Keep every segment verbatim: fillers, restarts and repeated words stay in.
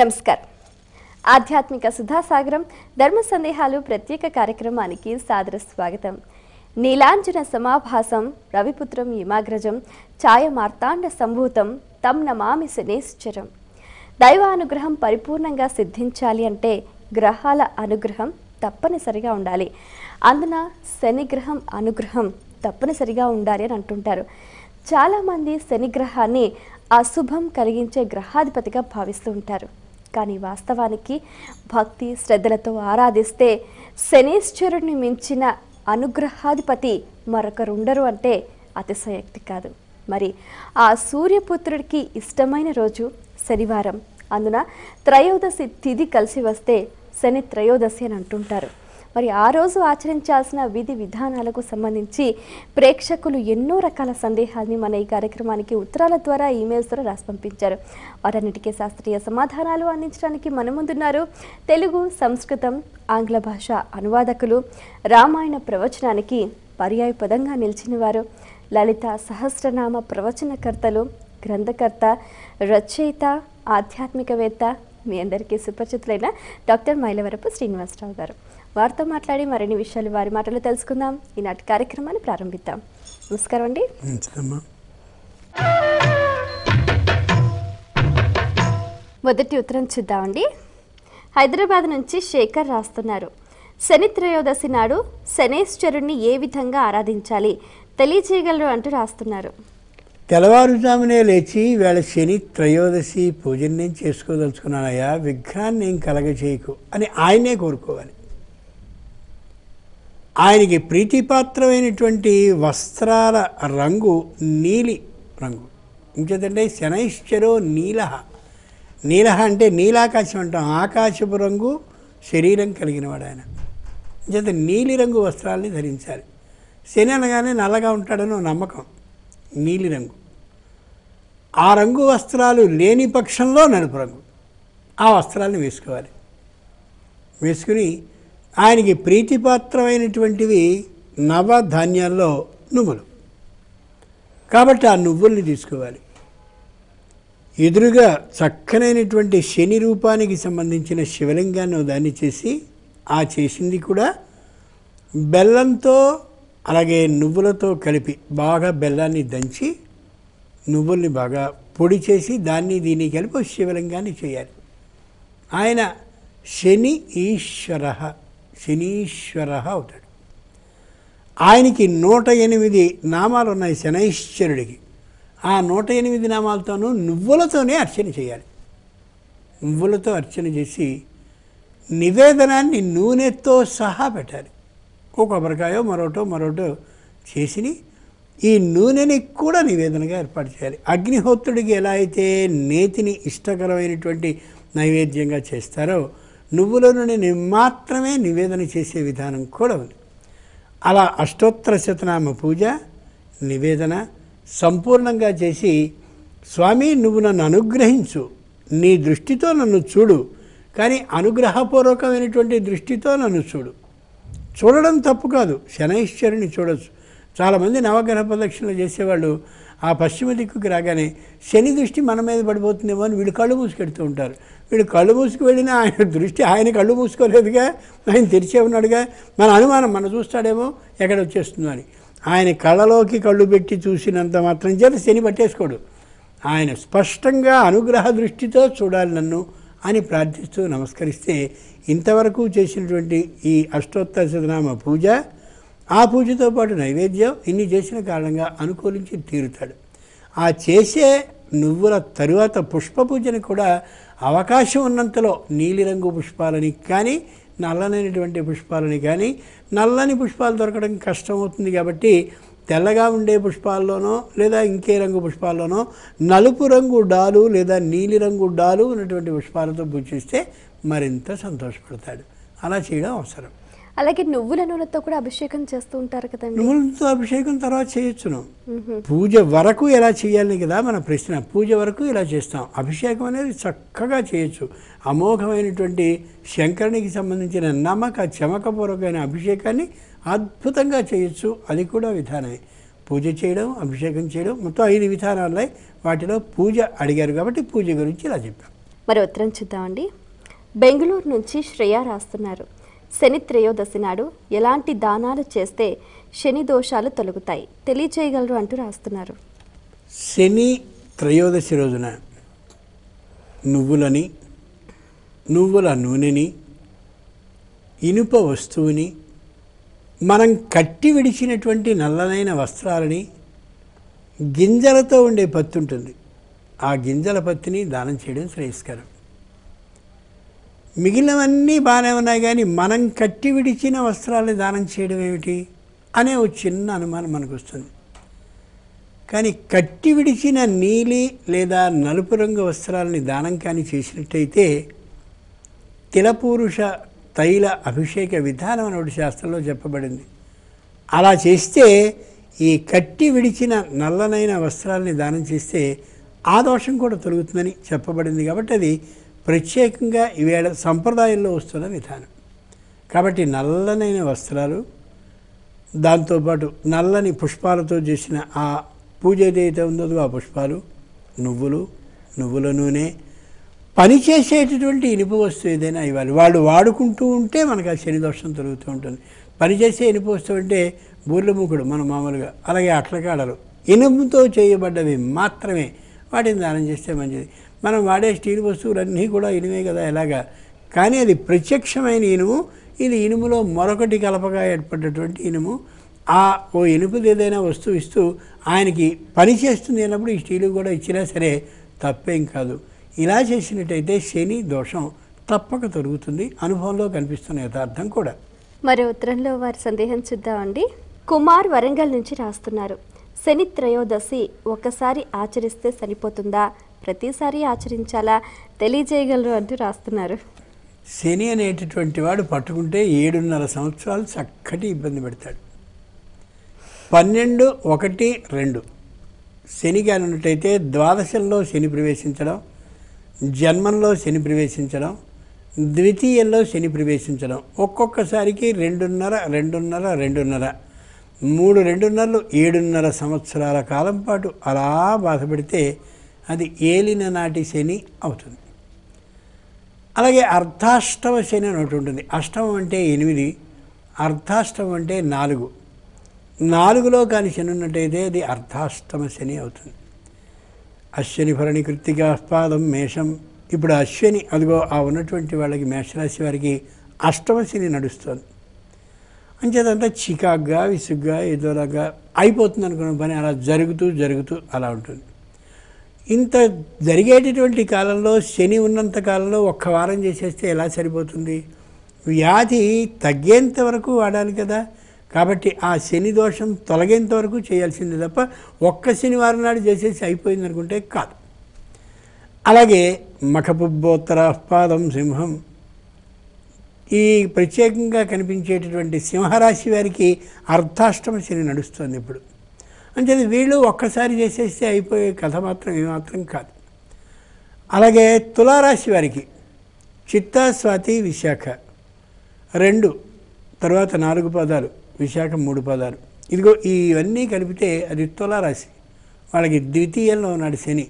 నమస్కార్. ఆధ్యాత్మిక సుధాసాగరం ధర్మ సందేహాలు ప్రత్యేక కార్యక్రమానికి సాదర స్వాగతం. నీలాంజన సమాభాసం రవిపుత్రం యమాగ్రజం ఛాయ మార్తాండ సంభూతం తం నమామి శనేశ్చరం. దైవానుగ్రహం పరిపూర్ణంగా సిద్ధించాలి అంటే గ్రహాల అనుగ్రహం తప్పనిసరిగా ఉండాలి. అందున శనిగ్రహం అనుగ్రహం తప్పనిసరిగా ఉండాలి అని అంటుంటారు. చాలామంది శనిగ్రహాన్ని అశుభం కలిగించే గ్రహాధిపతిగా భావిస్తూ ఉంటారు. కానీ వాస్తవానికి భక్తి శ్రద్ధలతో ఆరాధిస్తే శనీశ్వరుడిని మించిన అనుగ్రహాధిపతి మరొకరు ఉండరు అంటే అతిశయోక్తి కాదు. మరి ఆ సూర్యపుత్రుడికి ఇష్టమైన రోజు శనివారం. అందున త్రయోదశి తిథి కలిసి వస్తే శని త్రయోదశి అని అంటుంటారు. మరి ఆ రోజు ఆచరించాల్సిన విధి విధానాలకు సంబంధించి ప్రేక్షకులు ఎన్నో రకాల సందేహాలని మన ఈ కార్యక్రమానికి ఉత్తరాల ద్వారా ఈమెయిల్స్ ద్వారా రాసి పంపించారు. వారన్నిటికీ శాస్త్రీయ సమాధానాలు అందించడానికి మన ముందున్నారు తెలుగు, సంస్కృతం, ఆంగ్ల భాష అనువాదకులు, రామాయణ ప్రవచనానికి పర్యాయ పదంగా నిలిచినవారు, లలిత సహస్రనామ ప్రవచనకర్తలు, గ్రంథకర్త, రచయిత, ఆధ్యాత్మికవేత్త, మీ అందరికీ సుపరిచితులైన డాక్టర్ మైలవరపు శ్రీనివాసరావు గారు. వారితో మాట్లాడి మరిన్ని విషయాలు వారి మాటలు తెలుసుకుందాం. ఈనాటి కార్యక్రమాన్ని ప్రారంభిద్దాం. నమస్కారం అండి. మొదటి ఉత్తరం చూద్దామండి. హైదరాబాద్ నుంచి శేఖర్ రాస్తున్నారు. శని త్రయోదశి నాడు శనేశ్వరుణ్ణి ఏ విధంగా ఆరాధించాలి తెలియజేయగలరు అంటూ రాస్తున్నారు. తెల్లవారుజామునే లేచి వేళ శని త్రయోదశి పూజను నేను చేసుకోదలుచుకున్నానయ్యా, విఘ్నాన్ని నేను కలగచేయకు అని ఆయనే కోరుకోవాలి. ఆయనకి ప్రీతిపాత్రమైనటువంటి వస్త్రాల రంగు నీలి రంగు. ఇంకేదంటే శనైశ్చరో నీల. నీల అంటే నీలాకాశం అంటాం. ఆకాశపు రంగు శరీరం కలిగినవాడు ఆయన. ఇంకేత నీలి రంగు వస్త్రాలని ధరించాలి. శని అనగానే నల్లగా ఉంటాడని నమ్మకం. నీలి రంగు, ఆ రంగు వస్త్రాలు లేని పక్షంలో నలుపు రంగు ఆ వస్త్రాలను వేసుకోవాలి. వేసుకుని ఆయనకి ప్రీతిపాత్రమైనటువంటివి నవధాన్యాల్లో నువ్వులు కాబట్టి ఆ నువ్వుల్ని తీసుకోవాలి. ఎదురుగా చక్కనైనటువంటి శని రూపానికి సంబంధించిన శివలింగాన్ని దాన్ని చేసి ఆ చేసింది కూడా బెల్లంతో అలాగే నువ్వులతో కలిపి బాగా బెల్లాన్ని దంచి నువ్వుల్ని బాగా పొడి చేసి దాన్ని దీన్ని కలిపి శివలింగాన్ని చేయాలి. ఆయన శని ఈశ్వర శనీశ్వర అవుతాడు. ఆయనకి నూట ఎనిమిది నామాలు ఉన్నాయి శనైశ్వరుడికి. ఆ నూట ఎనిమిది నామాలతోనూ నువ్వులతోనే అర్చన చేయాలి. నువ్వులతో అర్చన చేసి నివేదనాన్ని నూనెతో సహా పెట్టాలి. ఓ కొబ్బరికాయో మరోటో మరోటో చేసి ఈ నూనెని కూడా నివేదనగా ఏర్పాటు చేయాలి. అగ్నిహోత్రుడికి ఎలా అయితే నేతిని ఇష్టకరమైనటువంటి నైవేద్యంగా చేస్తారో నువ్వుల నుండి మాత్రమే నివేదన చేసే విధానం కూడా ఉంది. అలా అష్టోత్తర శతనామ పూజ నివేదన సంపూర్ణంగా చేసి స్వామి నువ్వు నన్ను అనుగ్రహించు, నీ దృష్టితో నన్ను చూడు, కానీ అనుగ్రహపూర్వకమైనటువంటి దృష్టితో నన్ను చూడు. చూడడం తప్పు కాదు, శనైశ్వరుని చూడొచ్చు. చాలామంది నవగ్రహ ప్రదక్షిణలు చేసేవాళ్ళు ఆ పశ్చిమ దిక్కుకి రాగానే శని దృష్టి మన మీద పడిపోతుందేమో అని వీడు కళ్ళు మూసుకెడుతూ ఉంటారు. వీడు కళ్ళు మూసుకు వెళ్ళినా ఆయన దృష్టి, ఆయన కళ్ళు మూసుకోలేదుగా, ఆయన తెరిచే ఉన్నాడుగా, మన అనుమానం మనం చూస్తాడేమో ఎక్కడ వచ్చేస్తుందో అని. ఆయన కళ్ళలోకి కళ్ళు పెట్టి చూసినంత మాత్రం చేత శని పట్టేసుకోడు. ఆయన స్పష్టంగా అనుగ్రహ దృష్టితో చూడాలి నన్ను అని ప్రార్థిస్తూ నమస్కరిస్తే ఇంతవరకు చేసినటువంటి ఈ అష్టోత్తర శతనామ పూజ, ఆ పూజతో పాటు నైవేద్యం ఇన్ని చేసిన కారణంగా అనుకూలించి తీరుతాడు. ఆ చేసే నువ్వుల తరువాత పుష్ప పూజను కూడా అవకాశం ఉన్నంతలో నీలిరంగు పుష్పాలని కానీ నల్లనైనటువంటి పుష్పాలని కానీ, నల్లని పుష్పాలు దొరకడం కష్టమవుతుంది కాబట్టి తెల్లగా ఉండే పుష్పాల్లోనో లేదా ఇంకే రంగు పుష్పాల్లోనో నలుపు రంగు డాలు లేదా నీలిరంగు డాలు ఉన్నటువంటి పుష్పాలతో పూజ చేస్తే మరింత సంతోషపడతాడు. అలా చేయడం అవసరం. అలాగే నువ్వుల నూనెతో కూడా అభిషేకం చేస్తూ ఉంటారు కదండి. నువ్వులతో అభిషేకం తర్వాత చేయొచ్చును. పూజ వరకు ఎలా చేయాలని కదా మన ప్రశ్న. పూజ వరకు ఇలా చేస్తాం. అభిషేకం అనేది చక్కగా చేయొచ్చు. అమోఘమైనటువంటి శంకరునికి సంబంధించిన నమ్మక చమకపూర్వకమైన అభిషేకాన్ని అద్భుతంగా చేయొచ్చు. అది కూడా విధానమే. పూజ చేయడం, అభిషేకం చేయడం, మొత్తం ఐదు విధానాలై వాటిలో పూజ అడిగారు కాబట్టి పూజ గురించి ఇలా చెప్పాం. మరి ఉత్తరం చూద్దామండి. బెంగళూరు నుంచి శ్రేయ రాస్తున్నారు. శని త్రయోదశి నాడు ఎలాంటి దానాలు చేస్తే శని దోషాలు తొలగుతాయి తెలియజేయగలరు అంటూ రాస్తున్నారు. శని త్రయోదశి రోజున నువ్వులని, నువ్వుల నూనెని, ఇనుప వస్తువుని, మనం కట్టి విడిచినటువంటి నల్లనైన వస్త్రాలని, గింజలతో ఉండే పత్తి ఉంటుంది, ఆ గింజల పత్తిని దానం చేయడం శ్రేయస్కరం. మిగిలినవన్నీ బాగానే ఉన్నాయి కానీ మనం కట్టి విడిచిన వస్త్రాలని దానం చేయడం ఏమిటి అనే ఒక చిన్న అనుమానం మనకు వస్తుంది. కానీ కట్టి విడిచిన నీలి లేదా నలుపు రంగు వస్త్రాలని దానం కానీ చేసినట్టయితే తిలపూరుష తైల అభిషేక విధానం అనే శాస్త్రంలో చెప్పబడింది. అలా చేస్తే ఈ కట్టి విడిచిన నల్లనైన వస్త్రాలని దానం చేస్తే ఆ దోషం కూడా తొలుగుతుందని చెప్పబడింది. కాబట్టి అది ప్రత్యేకంగా ఈవేళ సంప్రదాయంలో వస్తున్న విధానం. కాబట్టి నల్లనైన వస్త్రాలు, దాంతోపాటు నల్లని పుష్పాలతో చేసిన ఆ పూజ ఏదైతే ఉందో ఆ పుష్పాలు, నువ్వులు, నువ్వుల నూనె, పనిచేసేటటువంటి ఇనుప వస్తువు ఏదైనా ఇవ్వాలి. వాళ్ళు వాడుకుంటూ ఉంటే మనకు ఆ శని దోషం తొలుగుతూ ఉంటుంది. పనిచేసే ఇనుప వస్తువు అంటే బూర్లముకుడు మనం మామూలుగా, అలాగే అట్లకాడలు, ఇనుముతో చేయబడ్డవి మాత్రమే వాటిని దానం చేస్తే మంచిది. మనం వాడే స్టీల్ వస్తువులన్నీ కూడా ఇనుమే కదా ఎలాగా, కానీ అది ప్రత్యక్షమైన ఇనుము, ఇది ఇనుములో మరొకటి కలపగా ఏర్పడ్డటువంటి ఇనుము. ఆ ఓ ఇనుపుది ఏదైనా వస్తువు ఇస్తూ ఆయనకి పని చేస్తుంది అన్నప్పుడు ఈ స్టీలు కూడా ఇచ్చినా సరే తప్పేం కాదు. ఇలా చేసినట్టయితే శని దోషం తప్పక తొలుగుతుంది, అనుభవంలో కనిపిస్తున్న యథార్థం కూడా. మరో ఉత్తరంలో వారి సందేహం చూద్దామండి. కుమార్ వరంగల్ నుంచి రాస్తున్నారు. శని త్రయోదశి ఒకసారి ఆచరిస్తే సరిపోతుందా, ప్రతిసారి ఆచరించాలా తెలియజేయగలరు అంటూ రాస్తున్నారు. శని అనేటటువంటి వాడు పట్టుకుంటే ఏడున్నర సంవత్సరాలు చక్కటి ఇబ్బంది పెడతాడు. పన్నెండు ఒకటి రెండు శని కాని ఉన్నట్టయితే ద్వాదశంలో శని ప్రవేశించడం, జన్మంలో శని ప్రవేశించడం, ద్వితీయంలో శని ప్రవేశించడం, ఒక్కొక్కసారికి రెండున్నర రెండున్నర రెండున్నర మూడు రెండున్నరలు ఏడున్నర సంవత్సరాల కాలం పాటు అలా బాధపడితే అది ఏలిన నాటి శని అవుతుంది. అలాగే అర్ధాష్టమ శని అని ఒకటి ఉంటుంది. అష్టమం అంటే ఎనిమిది, అర్ధాష్టమం అంటే నాలుగు. నాలుగులో కానీ శని ఉన్నట్టయితే అది అర్ధాష్టమ శని అవుతుంది. అశ్విని భరణి కృత్తికా పాదం మేషం. ఇప్పుడు అశ్విని అదిగో ఆ ఉన్నటువంటి వాళ్ళకి, మేషరాశి వారికి అష్టమ శని నడుస్తుంది. అంచేదంతా చికాగ్గా, విసుగ్గా, ఏదోలాగా అయిపోతుంది అనుకున్న పని అలా జరుగుతూ జరుగుతూ అలా ఉంటుంది. ఇంత జరిగేటటువంటి కాలంలో శని ఉన్నంత కాలంలో ఒక్క వారం చేసేస్తే ఎలా సరిపోతుంది? వ్యాధి తగ్గేంత వరకు వాడాలి కదా. కాబట్టి ఆ శని దోషం తొలగేంత వరకు చేయాల్సిందే తప్ప ఒక్క శనివారం నాడు చేసేసి అయిపోయింది అనుకుంటే కాదు. అలాగే మఖపుబ్బోత్తర పాదం సింహం. ఈ ప్రత్యేకంగా కనిపించేటటువంటి సింహరాశి వారికి అర్ధాష్టమ శని నడుస్తుంది ఇప్పుడు. అంటే వీళ్ళు ఒక్కసారి చేసేస్తే అయిపోయే కథ మాత్రం ఏమాత్రం కాదు. అలాగే తులారాశి వారికి చిత్తా స్వాతి విశాఖ రెండు, తర్వాత నాలుగు పదాలు, విశాఖ మూడు పదాలు, ఇదిగో ఇవన్నీ కలిపితే అది తులారాశి. వాళ్ళకి ద్వితీయంలో ఉన్నాడు శని,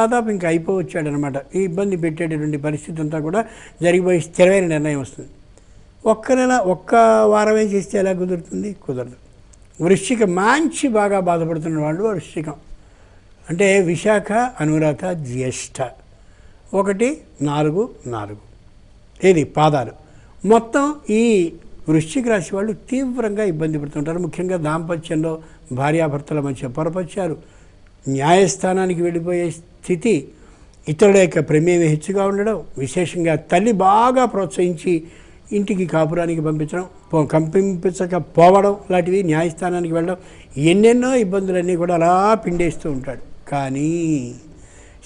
దాదాపు ఇంకా అయిపోవచ్చాడనమాట. ఈ ఇబ్బంది పెట్టేటటువంటి పరిస్థితి అంతా కూడా జరిగిపోయి స్థిరమైన నిర్ణయం వస్తుంది. ఒక్క నెల ఒక్క వారమే చేస్తే ఎలా కుదురుతుంది? కుదరదు. వృశ్చిక మంచి బాగా బాధపడుతున్న వాళ్ళు వృశ్చికం అంటే విశాఖ, అనురాధ, జ్యేష్ఠ ఒకటి నాలుగు నాలుగు ఏది పాదాలు. మొత్తం ఈ వృశ్చిక రాశి వాళ్ళు తీవ్రంగా ఇబ్బంది పడుతుంటారు. ముఖ్యంగా దాంపత్యంలో భార్యాభర్తల మధ్య పొరపచ్చారు, న్యాయస్థానానికి వెళ్ళిపోయే స్థితి, ఇతరుల యొక్క ప్రమేయం హెచ్చుగా ఉండడం, విశేషంగా తల్లి బాగా ప్రోత్సహించి ఇంటికి కాపురానికి పంపించడం, కంపించకపోవడం లాంటివి, న్యాయస్థానానికి వెళ్ళడం, ఎన్నెన్నో ఇబ్బందులన్నీ కూడా అలా పిండేస్తూ ఉంటాడు. కానీ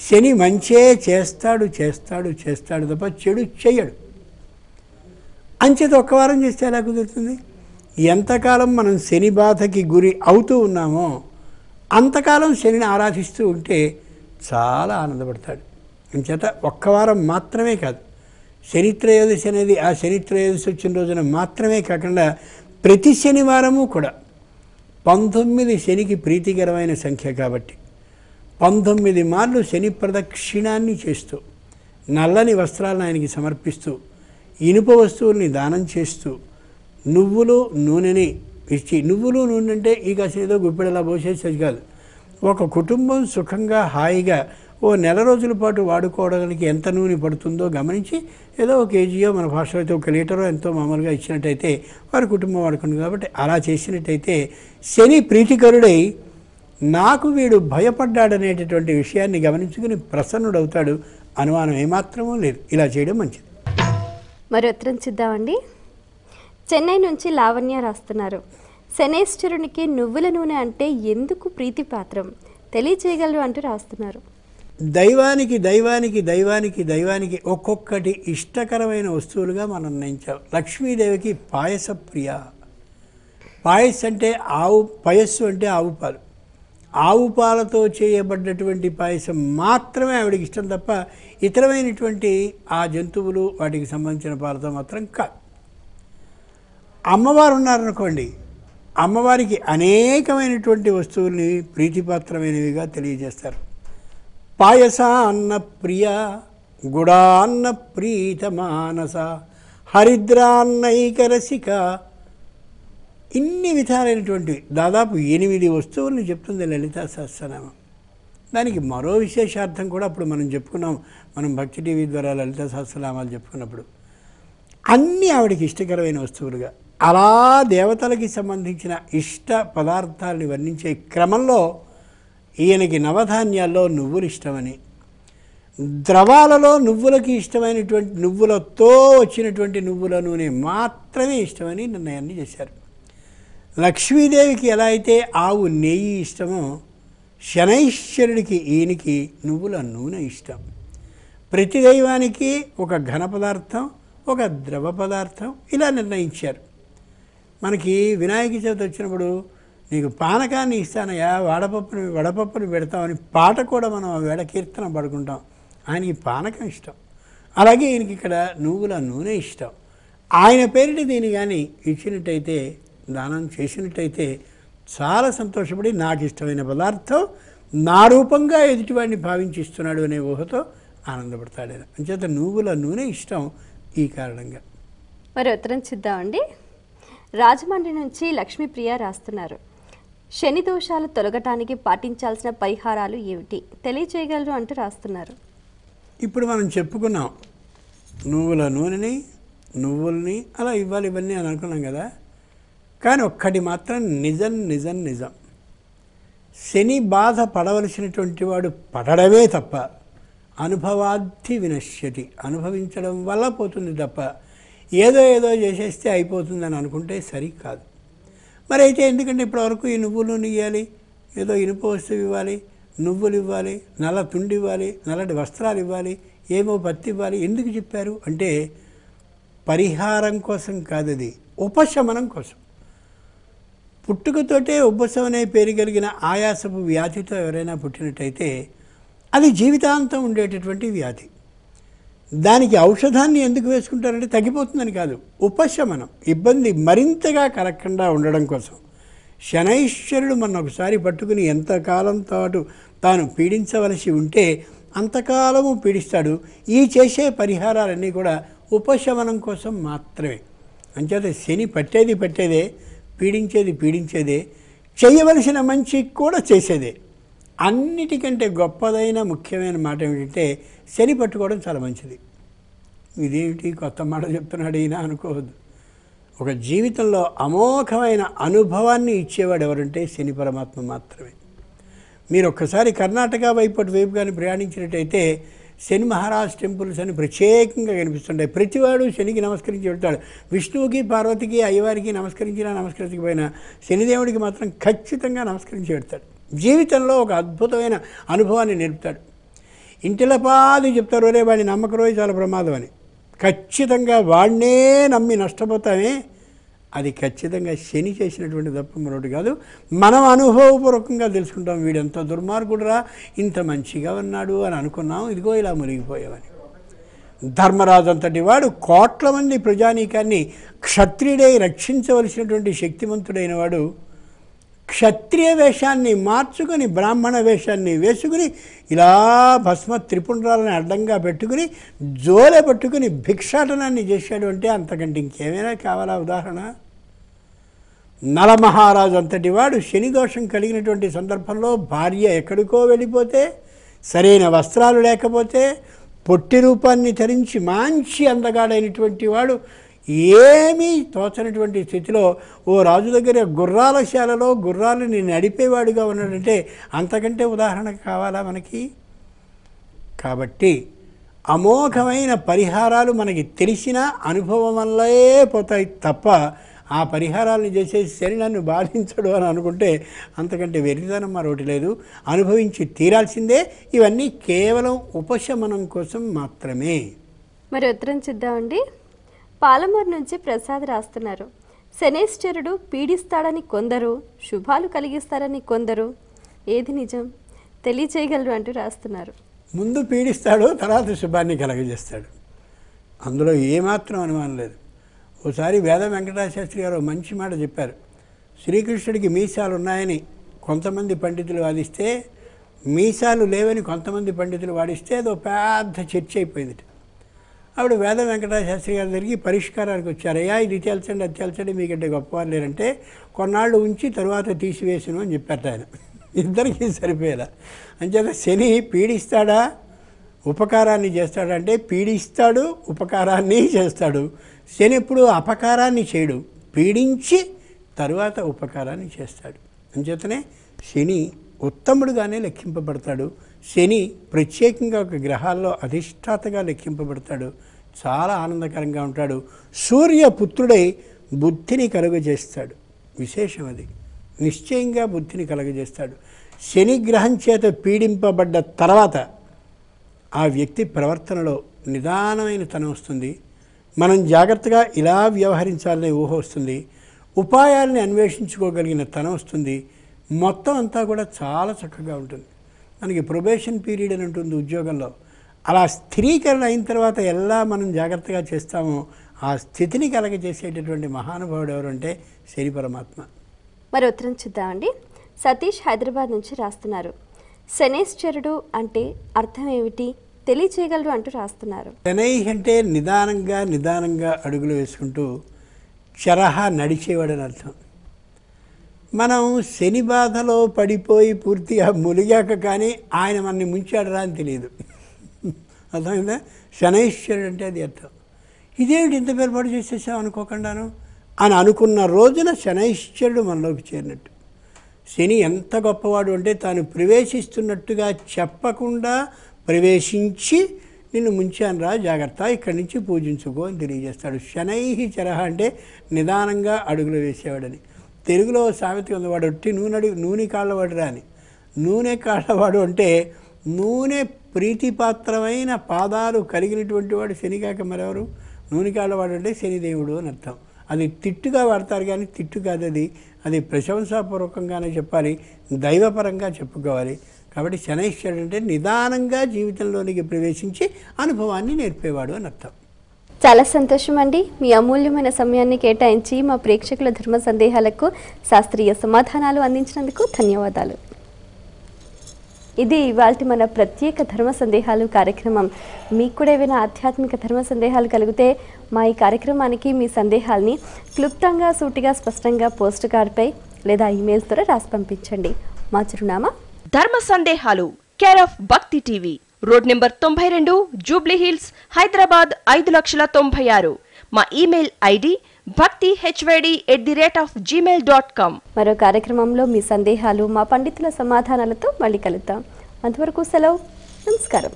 శని మంచే చేస్తాడు చేస్తాడు చేస్తాడు తప్ప చెడు చేయడు. అంచేత ఒక్క వారం చేస్తే ఎలా కుదురుతుంది? ఎంతకాలం మనం శని బాధకి గురి అవుతూ ఉన్నామో అంతకాలం శనిని ఆరాధిస్తూ ఉంటే చాలా ఆనందపడతాడు. అంచేత ఒక్క వారం మాత్రమే కాదు, శని త్రయోదశి అనేది ఆ శని త్రయోదశి వచ్చిన రోజున మాత్రమే కాకుండా ప్రతి శనివారము కూడా, పంతొమ్మిది శనికి ప్రీతికరమైన సంఖ్య కాబట్టి పంతొమ్మిది మార్లు శని ప్రదక్షిణాన్ని చేస్తూ నల్లని వస్త్రాలను ఆయనకి సమర్పిస్తూ ఇనుప వస్తువుల్ని దానం చేస్తూ నువ్వులు నూనెని ఇచ్చి, నువ్వులు నూనె అంటే ఈ కాసేదో గుప్పెడలా పోసేసేది కాదు, ఒక కుటుంబం సుఖంగా హాయిగా ఓ నెల రోజుల పాటు వాడుకోవడానికి ఎంత నూనె పడుతుందో గమనించి ఏదో ఒక కేజీయో మన భాషలో అయితే ఒక లీటరో ఎంతో మామూలుగా ఇచ్చినట్టయితే వారి కుటుంబం వాడుకుంటుంది. కాబట్టి అలా చేసినట్టయితే శని ప్రీతికరుడై నాకు వీడు భయపడ్డాడనేటటువంటి విషయాన్ని గమనించుకుని ప్రసన్నుడవుతాడు, అనుమానం ఏమాత్రమూ లేదు. ఇలా చేయడం మంచిది. మరి ఉత్తరం చూద్దామండి. చెన్నై నుంచి లావణ్య రాస్తున్నారు, శనేశ్వరునికి నువ్వుల నూనె అంటే ఎందుకు ప్రీతిపాత్రం తెలియజేయగలరు అంటూ రాస్తున్నారు. దైవానికి దైవానికి దైవానికి దైవానికి ఒక్కొక్కటి ఇష్టకరమైన వస్తువులుగా మనం నిర్ణయించాం. లక్ష్మీదేవికి పాయస ప్రియ. పాయస్ అంటే ఆవు, పాయస్సు అంటే ఆవు పాలు, ఆవు పాలతో చేయబడ్డటువంటి పాయసం మాత్రమే ఆవిడకి ఇష్టం తప్ప ఇతరమైనటువంటి ఆ జంతువులు వాటికి సంబంధించిన పాలతో మాత్రం కాదు. అమ్మవారు ఉన్నారనుకోండి, అమ్మవారికి అనేకమైనటువంటి వస్తువుల్ని ప్రీతిపాత్రమైనవిగా తెలియజేస్తారు. పాయసాన్న ప్రియ గుడాన్న ప్రీత మానస హరిద్రాన్నైకరసిక, ఇన్ని విధాలైనటువంటి దాదాపు ఎనిమిది వస్తువులను చెప్తుంది లలితా సహస్రనామం. దానికి మరో విశేషార్థం కూడా అప్పుడు మనం చెప్పుకున్నాం, మనం భక్తి టీవీ ద్వారా లలితా సహస్రనామాలు చెప్పుకున్నప్పుడు. అన్నీ ఆవిడకి ఇష్టకరమైన వస్తువులుగా, అలా దేవతలకి సంబంధించిన ఇష్ట పదార్థాలని వర్ణించే క్రమంలో ఈయనకి నవధాన్యాల్లో నువ్వులు ఇష్టమని, ద్రవాలలో నువ్వులకి ఇష్టమైనటువంటి నువ్వులతో వచ్చినటువంటి నువ్వుల నూనె మాత్రమే ఇష్టమని నిర్ణయాన్ని చేశారు. లక్ష్మీదేవికి ఎలా అయితే ఆవు నెయ్యి ఇష్టమో, శనైశ్వరుడికి ఈయనకి నువ్వుల నూనె ఇష్టం. ప్రతి దైవానికి ఒక ఘన పదార్థం ఒక ద్రవ పదార్థం ఇలా నిర్ణయించారు. మనకి వినాయక చవితి వచ్చినప్పుడు నీకు పానకాన్ని ఇస్తానయ్యా, వడపప్పుని వడపప్పుని పెడతామని పాట కూడా మనం వేళ కీర్తన పడుకుంటాం. ఆయనకి పానకం ఇష్టం, అలాగే ఈయనకి ఇక్కడ నువ్వుల నూనె ఇష్టం. ఆయన పేరిట దీన్ని కానీ ఇచ్చినట్టయితే, దానం చేసినట్టయితే చాలా సంతోషపడి నాకు ఇష్టమైన పదార్థం నా రూపంగా ఎదుటివాడిని భావించి ఇస్తున్నాడు అనే ఊహతో ఆనందపడతాడు. అంచేత నువ్వుల నూనె ఇష్టం ఈ కారణంగా. మరి ఉత్తరం చూద్దామండి. రాజమండ్రి నుంచి లక్ష్మీప్రియ రాస్తున్నారు, శని దోషాలు తొలగటానికి పాటించాల్సిన పరిహారాలు ఏమిటి తెలియజేయగలరు అంటూ రాస్తున్నారు. ఇప్పుడు మనం చెప్పుకున్నాం నువ్వుల నూనెని నువ్వుల్ని అలా ఇవ్వాలి ఇవన్నీ అని అనుకున్నాం కదా, కానీ ఒక్కటి మాత్రం నిజం నిజం నిజం శని బాధ పడవలసినటువంటి వాడు పడడమే తప్ప, అనుభవాద్ధి వినశ్యతి, అనుభవించడం వల్ల పోతుంది తప్ప ఏదో ఏదో చేసేస్తే అయిపోతుందని అనుకుంటే సరికాదు. మరి అయితే ఎందుకంటే ఇప్పటివరకు ఈ నువ్వులు ఇవ్వాలి, ఏదో ఇనుప వస్తువు ఇవ్వాలి, నువ్వులు ఇవ్వాలి, నల్ల తుండి ఇవ్వాలి, నల్లటి వస్త్రాలు ఇవ్వాలి, ఏమో పత్తి ఇవ్వాలి, ఎందుకు చెప్పారు అంటే పరిహారం కోసం కాదు, అది ఉపశమనం కోసం. పుట్టుకతోటే ఉపశమనే పేరు కలిగిన ఆయాసపు వ్యాధితో ఎవరైనా పుట్టినట్టయితే అది జీవితాంతం ఉండేటటువంటి వ్యాధి. దానికి ఔషధాన్ని ఎందుకు వేసుకుంటారంటే తగ్గిపోతుందని కాదు, ఉపశమనం, ఇబ్బంది మరింతగా కలగకుండా ఉండడం కోసం. శనైశ్వరుడు మన ఒకసారి పట్టుకుని ఎంతకాలం పాటు తాను పీడించవలసి ఉంటే అంతకాలము పీడిస్తాడు. ఈ చేసే పరిహారాలన్నీ కూడా ఉపశమనం కోసం మాత్రమే. అంచేత శని పట్టేది పట్టేదే, పీడించేది పీడించేదే, చేయవలసిన మంచి కూడా చేసేదే. అన్నిటికంటే గొప్పదైన ముఖ్యమైన మాట ఏమిటంటే శని పట్టుకోవడం చాలా మంచిది. ఇదేమిటి కొత్త మాట చెప్తున్నాడు ఈయన అనుకోవద్దు. ఒక జీవితంలో అమోఘమైన అనుభవాన్ని ఇచ్చేవాడు ఎవరంటే శని పరమాత్మ మాత్రమే. మీరు ఒక్కసారి కర్ణాటక వైపు వైపు కానీ ప్రయాణించినట్టయితే శని మహారాజ్ టెంపుల్స్ అని ప్రత్యేకంగా కనిపిస్తుంటాయి. ప్రతివాడు శనికి నమస్కరించి వెళ్తాడు. విష్ణువుకి పార్వతికి అయ్యవారికి నమస్కరించినా నమస్కరించకపోయినా శనిదేవుడికి మాత్రం ఖచ్చితంగా నమస్కరించి వెళ్తాడు. జీవితంలో ఒక అద్భుతమైన అనుభవాన్ని నేర్పుతాడు. ఇంటిలపాది చెప్తారు, రే వాడిని నమ్మకరోజు చాలా ప్రమాదం అని. ఖచ్చితంగా వాడినే నమ్మి నష్టపోతామే, అది ఖచ్చితంగా శని చేసినటువంటి తప్పు మరొకటి కాదు. మనం అనుభవపూర్వకంగా తెలుసుకుంటాం, వీడెంత దుర్మార్గుడురా, ఇంత మంచిగా ఉన్నాడు అని అనుకున్నాం, ఇదిగో ఇలా మునిగిపోయామని. ధర్మరాజు అంతటి వాడు కోట్ల మంది ప్రజానీకాన్ని క్షత్రియుడై రక్షించవలసినటువంటి శక్తివంతుడైన వాడు క్షత్రియ వేషాన్ని మార్చుకొని బ్రాహ్మణ వేషాన్ని వేసుకుని ఇలా భస్మ త్రిపుండ్రాలను అడ్డంగా పెట్టుకుని జోలె పట్టుకుని భిక్షాటనాన్ని చేశాడు అంటే అంతకంటే ఇంకేమైనా కావాలా ఉదాహరణ? నలమహారాజు అంతటి వాడు శనిదోషం కలిగినటువంటి సందర్భంలో భార్య ఎక్కడికో వెళ్ళిపోతే, సరైన వస్త్రాలు లేకపోతే, పొట్టి రూపాన్ని ధరించి మంచి అందగాడైనటువంటి వాడు ఏమీ తోచనటువంటి స్థితిలో ఓ రాజు దగ్గర గుర్రాల శాలలో గుర్రాలని నడిపేవాడిగా ఉన్నాడంటే అంతకంటే ఉదాహరణ కావాలా మనకి? కాబట్టి అమోఘమైన పరిహారాలు మనకి తెలిసిన అనుభవం వల్లే పోతాయి తప్ప ఆ పరిహారాలను చేసే శరీరాన్ని బాధించడు అని అనుకుంటే అంతకంటే వెరితనం మరొకటి లేదు. అనుభవించి తీరాల్సిందే. ఇవన్నీ కేవలం ఉపశమనం కోసం మాత్రమే. మరి ఉత్తరం చూద్దామండి. పాలమూరు నుంచి ప్రసాద్ రాస్తున్నారు. శనేశ్వరుడు పీడిస్తాడని కొందరు, శుభాలు కలిగిస్తారని కొందరు, ఏది నిజం తెలియచేయగలరు అంటూ రాస్తున్నారు. ముందు పీడిస్తాడు, తర్వాత శుభాన్ని కలగజేస్తాడు. అందులో ఏమాత్రం అనుమానం లేదు. ఓసారి వేద వెంకటాశాస్త్రి గారు మంచి మాట చెప్పారు. శ్రీకృష్ణుడికి మీసాలు ఉన్నాయని కొంతమంది పండితులు వాదిస్తే, మీసాలు లేవని కొంతమంది పండితులు వాదిస్తే అదో పెద్ద చర్చ అయిపోయింది. అప్పుడు వేద వెంకటాశాస్త్రి గారి దగ్గరికి పరిష్కారానికి వచ్చారయ్యా, ఇది తేల్చండి అది తేల్చండి, మీకంటే గొప్పవారు లేరంటే కొన్నాళ్ళు ఉంచి తర్వాత తీసివేసాను అని చెప్పారు. ఆయన ఇద్దరికీ సరిపోయేలా. అంచేత శని పీడిస్తాడా ఉపకారాన్ని చేస్తాడా అంటే పీడిస్తాడు ఉపకారాన్ని చేస్తాడు. శని ఎప్పుడు అపకారాన్ని చేయడు, పీడించి తర్వాత ఉపకారాన్ని చేస్తాడు. అంచేతనే శని ఉత్తముడుగానే లెక్కింపబడతాడు. శని ప్రత్యేకంగా ఒక గ్రహాల్లో అధిష్టాతగా లెక్కింపబడతాడు. చాలా ఆనందకరంగా ఉంటాడు. సూర్యపుత్రుడై బుద్ధిని కలుగజేస్తాడు. విశేషం అది. నిశ్చయంగా బుద్ధిని కలుగజేస్తాడు. శనిగ్రహం చేత పీడింపబడ్డ తర్వాత ఆ వ్యక్తి ప్రవర్తనలో నిదానమైన తనం వస్తుంది. మనం జాగ్రత్తగా ఇలా వ్యవహరించాలనే ఊహ వస్తుంది. ఉపాయాల్ని అన్వేషించుకోగలిగిన తనం వస్తుంది. మొత్తం అంతా కూడా చాలా చక్కగా ఉంటుంది. మనకి ప్రొబేషన్ పీరియడ్ అని ఉంటుంది ఉద్యోగంలో. అలా స్థిరీకరణ అయిన తర్వాత ఎలా మనం జాగ్రత్తగా చేస్తామో ఆ స్థితిని కలగజేసేటటువంటి మహానుభావుడు ఎవరంటే శని పరమాత్మ. మరి ఉత్తరం చూద్దామండి. సతీష్ హైదరాబాద్ నుంచి రాస్తున్నారు. శనేశ్వరుడు అంటే అర్థం ఏమిటి తెలియచేయగలరు అంటూ రాస్తున్నారు. శనై అంటే నిదానంగా నిదానంగా అడుగులు వేసుకుంటూ చరహ నడిచేవాడు అని అర్థం. మనం శని బాధలో పడిపోయి పూర్తిగా ములిగాక కానీ ఆయన మనని ముంచాడరా అని తెలియదు. అర్థమైందా? శనైశ్వరుడు అంటే అది అర్థం. ఇదేమిటి ఇంత పేర్పాటు చేసేసాం అనుకోకుండాను అని అనుకున్న రోజున శనైశ్వరుడు మనలోకి చేరినట్టు. శని ఎంత గొప్పవాడు అంటే తాను ప్రవేశిస్తున్నట్టుగా చెప్పకుండా ప్రవేశించి నిన్ను ముంచాను రా జాగ్రత్త, ఇక్కడి నుంచి పూజించుకో అని తెలియజేస్తాడు. శనై చరహ అంటే నిదానంగా అడుగులు వేసేవాడని. తెలుగులో సామెత ఉంది, వాడు ఒట్టి నూనె అడుగు నూనె కాళ్ళవాడు రా అని. నూనె కాళ్ళవాడు అంటే నూనె ప్రీతిపాత్రమైన పాదాలు కలిగినటువంటి వాడు శని కాక మరెవరు. నూనె కాళ్ళవాడు అంటే శనిదేవుడు అని అర్థం. అది తిట్టుగా వాడతారు కానీ తిట్టు కాదు అది. అది ప్రశంసాపూర్వకంగానే చెప్పాలి, దైవపరంగా చెప్పుకోవాలి. కాబట్టి శనైశ్వరుడు అంటే నిదానంగా జీవితంలోనికి ప్రవేశించి అనుభవాన్ని నేర్పేవాడు అని అర్థం. చాలా సంతోషం అండి, మీ అమూల్యమైన సమయాన్ని కేటాయించి మా ప్రేక్షకుల ధర్మ సందేహాలకు శాస్త్రీయ సమాధానాలు అందించినందుకు ధన్యవాదాలు. ఇది ఇవాల్టి మన ప్రత్యేక ధర్మ సందేహాలు కార్యక్రమం. మీకు కూడా ఏవైనా ఆధ్యాత్మిక ధర్మ సందేహాలు కలిగితే మా ఈ కార్యక్రమానికి మీ సందేహాల్ని క్లుప్తంగా, సూటిగా, స్పష్టంగా పోస్ట్ కార్డ్పై లేదా ఇమెయిల్ ద్వారా రాసి పంపించండి. మా చిరునామా ధర్మ సందేహాలు, care of Bhakti TV, road number తొంభై రెండు, జూబ్లీ హిల్స్, హైదరాబాద్ ఐదు లక్షల తొంభై ఆరు. మా email ID Bhakti HYD at the rate of Gmail dot com. మరో కార్యక్రమంలో మీ సందేహాలు మా పండితుల సమాధానాలతో మళ్ళీ కలుద్దాం. అంతవరకు సెలవు. నమస్కారం.